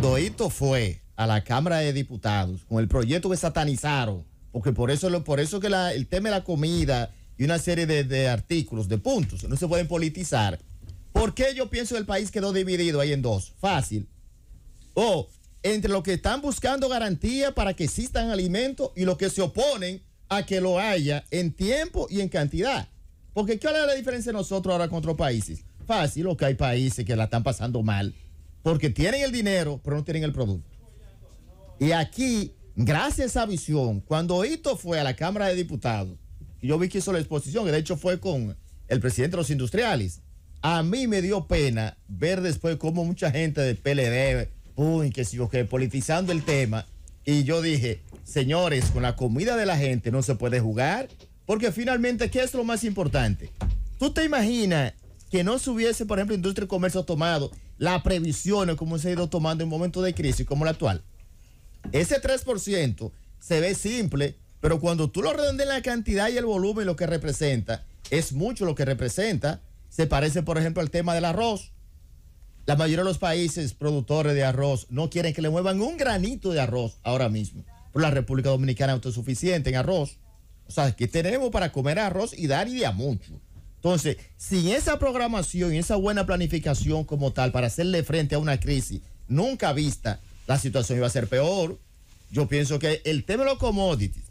Cuando Hito fue a la Cámara de Diputados con el proyecto que satanizaron, porque por eso que el tema de la comida y una serie de artículos, de puntos, no se pueden politizar. ¿Por qué yo pienso que el país quedó dividido ahí en dos? Fácil. O entre los que están buscando garantía para que existan alimentos y los que se oponen a que lo haya en tiempo y en cantidad. Porque ¿cuál es la diferencia de nosotros ahora con otros países? Fácil, o que hay países que la están pasando mal porque tienen el dinero, pero no tienen el producto. Y aquí, gracias a esa visión, cuando Hito fue a la Cámara de Diputados, yo vi que hizo la exposición, que de hecho fue con el presidente de los industriales, a mí me dio pena ver después cómo mucha gente del PLD, politizando el tema, y yo dije, señores, con la comida de la gente no se puede jugar, porque finalmente, ¿qué es lo más importante? ¿Tú te imaginas que no se hubiese, por ejemplo, Industria y Comercio Automado, las previsiones como se ha ido tomando en momentos de crisis como la actual? Ese 3% se ve simple, pero cuando tú lo redondeas la cantidad y el volumen, lo que representa, es mucho lo que representa. Se parece, por ejemplo, al tema del arroz. La mayoría de los países productores de arroz no quieren que le muevan un granito de arroz ahora mismo. Pero la República Dominicana es autosuficiente en arroz. O sea, que tenemos para comer arroz y dar y de a mucho. Entonces, sin esa programación y esa buena planificación como tal para hacerle frente a una crisis nunca vista, la situación iba a ser peor. Yo pienso que el tema de los commodities,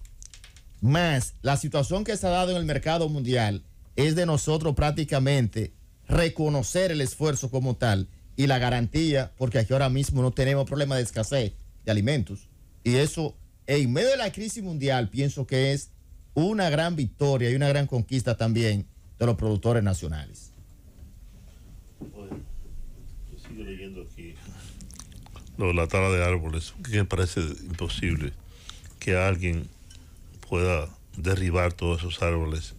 más la situación que se ha dado en el mercado mundial, es de nosotros prácticamente reconocer el esfuerzo como tal y la garantía, porque aquí ahora mismo no tenemos problema de escasez de alimentos. Y eso, en medio de la crisis mundial, pienso que es una gran victoria y una gran conquista también de los productores nacionales. Bueno, yo sigo leyendo aquí. No, la tala de árboles, que me parece imposible que alguien pueda derribar todos esos árboles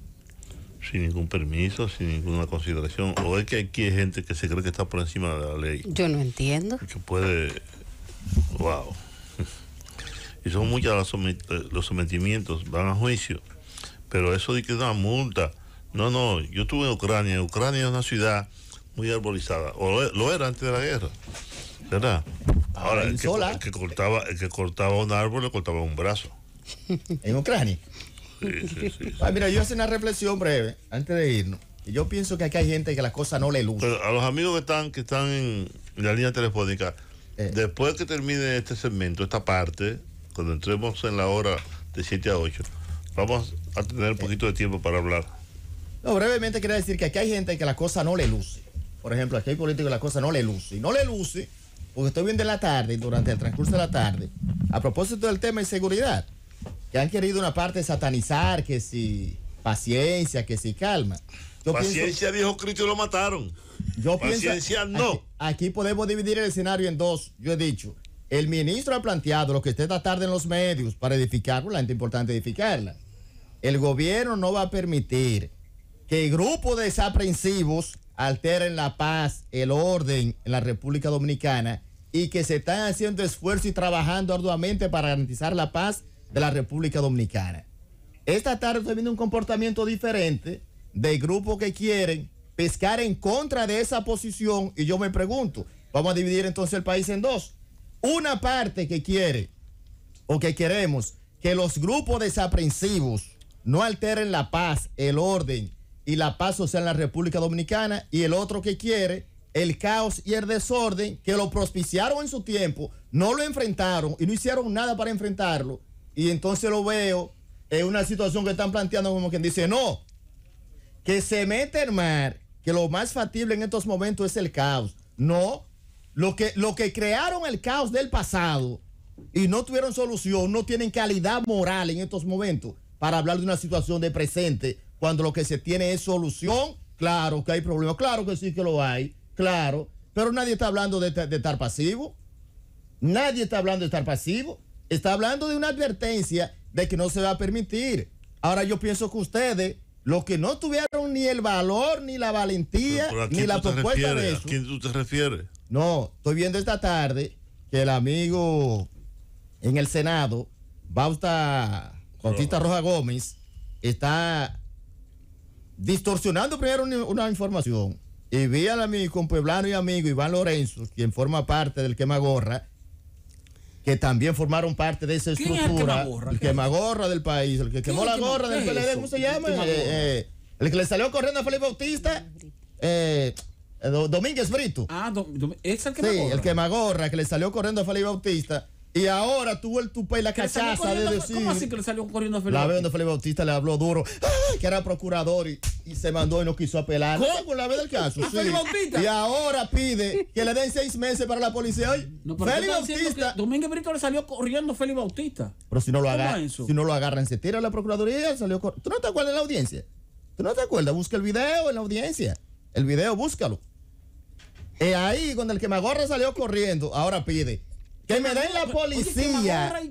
sin ningún permiso, sin ninguna consideración. O es que aquí hay gente que se cree que está por encima de la ley. Yo no entiendo. Que puede... ¡Wow! Y son muchos los sometimientos, van a juicio. Pero eso de que es una multa. No, no, yo estuve en Ucrania. Ucrania es una ciudad muy arbolizada. O lo era antes de la guerra, ¿verdad? Ahora, el que cortaba un árbol le cortaba un brazo. ¿En Ucrania? Sí. Ah, mira, yo hice una reflexión breve antes de irnos. Yo pienso que aquí hay gente que las cosas no le lucen. A los amigos que están en la línea telefónica, después que termine este segmento, esta parte, cuando entremos en la hora de 7 a 8, vamos a tener un poquito de tiempo para hablar. No, brevemente quería decir que aquí hay gente que las cosas no le lucen. Por ejemplo, aquí hay políticos que las cosas no le lucen. Y no le lucen porque estoy viendo en la tarde, durante el transcurso de la tarde, a propósito del tema de seguridad, que han querido una parte satanizar, que si paciencia, que si calma. Yo paciencia dijo Cristo y lo mataron. Yo paciencia pienso, no. Aquí podemos dividir el escenario en dos. Yo he dicho, el ministro ha planteado lo que esté esta tarde en los medios para edificarlo, la gente importante edificarla. El gobierno no va a permitir que grupos desaprensivos alteren la paz, el orden en la República Dominicana, y que se están haciendo esfuerzo y trabajando arduamente para garantizar la paz de la República Dominicana. Esta tarde estoy viendo un comportamiento diferente de grupos que quieren pescar en contra de esa posición, y yo me pregunto, vamos a dividir entonces el país en dos. Una parte que quiere, o que queremos, que los grupos desaprensivos no alteren la paz, el orden y la paz social en la República Dominicana, y el otro que quiere el caos y el desorden, que lo propiciaron en su tiempo, no lo enfrentaron y no hicieron nada para enfrentarlo. Y entonces lo veo en una situación que están planteando como quien dice, no, que se mete el mar, que lo más factible en estos momentos es el caos. No, lo que crearon el caos del pasado y no tuvieron solución, no tienen calidad moral en estos momentos para hablar de una situación de presente, cuando lo que se tiene es solución. Claro que hay problemas, claro que sí que lo hay, claro, pero nadie está hablando de estar pasivo. Nadie está hablando de estar pasivo. Está hablando de una advertencia de que no se va a permitir. Ahora yo pienso que ustedes, los que no tuvieron ni el valor, ni la valentía, ni la propuesta de eso. ¿A quién tú te refieres? No, estoy viendo esta tarde que el amigo en el Senado, Bautista Rojas Gómez, está distorsionando primero una información. Y vi a mi compueblano y amigo Iván Lorenzo, quien forma parte del Quemagorra, que también formaron parte de esa estructura. El quemagorra del país, el que quemó la gorra del PLD, ¿cómo se llama? El que le salió corriendo a Felipe Bautista, Domínguez Brito. Ah, es el quemagorra. Sí, el quemagorra que le salió corriendo a Felipe Bautista. Y ahora tuvo el tupé y la cachaza de decir... ¿Cómo así que le salió corriendo a Felipe Bautista? La vez donde Felipe Bautista le habló duro, que era procurador y se mandó y no quiso apelar. ¿Cómo? La vez del caso, sí. Felipe Bautista. Y ahora pide que le den 6 meses para la policía. No, Felipe Bautista... Domínguez Brito le salió corriendo a Felipe Bautista. Pero si no lo agarran, se tira a la procuraduría, salió corriendo. ¿Tú no te acuerdas de la audiencia? ¿Tú no te acuerdas? Busca el video en la audiencia. El video, búscalo. Ahí, cuando el quemagorra salió corriendo, ahora pide... Que me den la policía.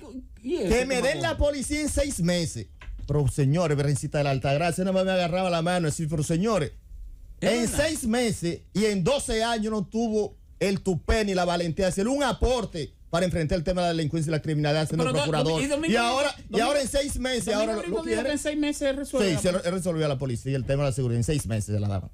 Que me den la policía en 6 meses. Pero señores, Berrencita de la Alta Gracia, nada más me agarraba la mano y decía, pero señores, en 6 meses y en 12 años no tuvo el tupé ni la valentía de hacer un aporte para enfrentar el tema de la delincuencia y la criminalidad siendo procurador. Y ahora en 6 meses. Ahora lo quiere. En 6 meses resuelve. Sí, se resolvió la policía y el tema de la seguridad. En 6 meses se la daban.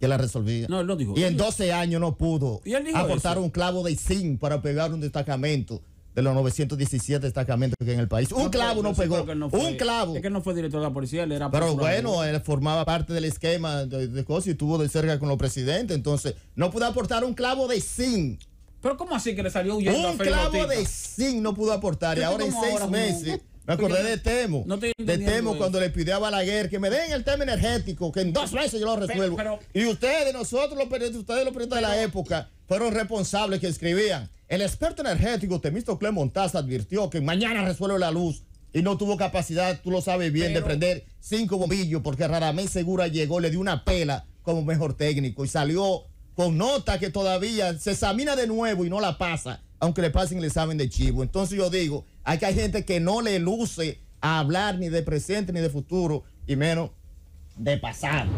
Que la resolvía. No, lo dijo. Y en 12 años no pudo aportar eso. Un clavo de zinc para pegar un destacamento de los 917 destacamentos que hay en el país. Un clavo no pegó. Un clavo. Es que no fue director de la policía, él era... Pero bueno, él formaba parte del esquema de cosas y estuvo de cerca con los presidentes. Entonces, no pudo aportar un clavo de zinc. ¿Pero cómo así que le salió huyendo? Un clavo de zinc no pudo aportar. Y ahora en 6 meses... Me acordé de Temo, cuando le pidió a Balaguer que me den el tema energético, que en 2 meses yo lo resuelvo. Y ustedes, ustedes los periodistas de la época, fueron responsables que escribían. El experto energético Temístocles advirtió que mañana resuelve la luz y no tuvo capacidad, tú lo sabes bien, de prender 5 bombillos porque Radamés Segura llegó, le dio una pela como mejor técnico y salió con nota que todavía se examina de nuevo y no la pasa, aunque le pasen el examen de chivo. Entonces yo digo... Aquí hay gente que no le luce a hablar ni de presente ni de futuro y menos de pasado.